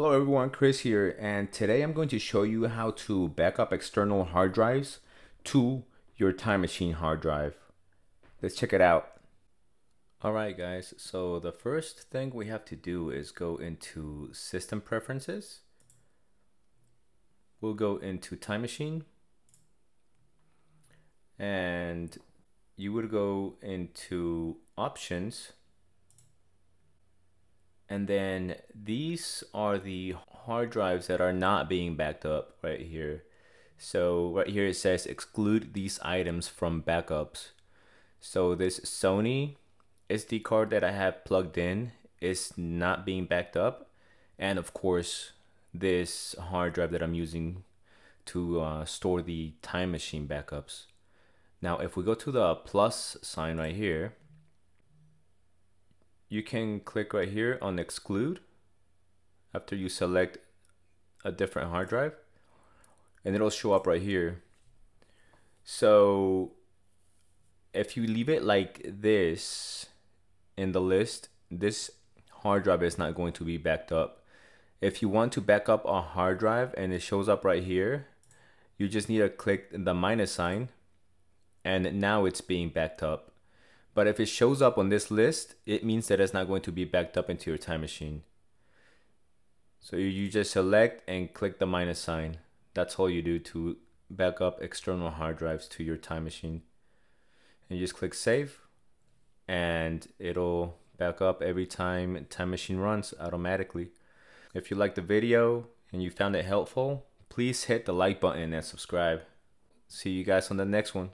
Hello everyone, Chris here, and today I'm going to show you how to back up external hard drives to your Time Machine hard drive. Let's check it out. Alright guys, so the first thing we have to do is go into System Preferences. We'll go into Time Machine, and you would go into Options. And then these are the hard drives that are not being backed up right here. So right here it says exclude these items from backups. So this Sony SD card that I have plugged in is not being backed up. And of course, this hard drive that I'm using to store the Time Machine backups. Now, if we go to the plus sign right here, you can click right here on exclude after you select a different hard drive, and it'll show up right here. So if you leave it like this in the list, this hard drive is not going to be backed up. If you want to back up a hard drive and it shows up right here, you just need to click the minus sign, and now it's being backed up. But if it shows up on this list, it means that it's not going to be backed up into your Time Machine. So you just select and click the minus sign. That's all you do to back up external hard drives to your Time Machine. And you just click save, and it'll back up every time Time Machine runs automatically. If you liked the video and you found it helpful, please hit the like button and subscribe. See you guys on the next one.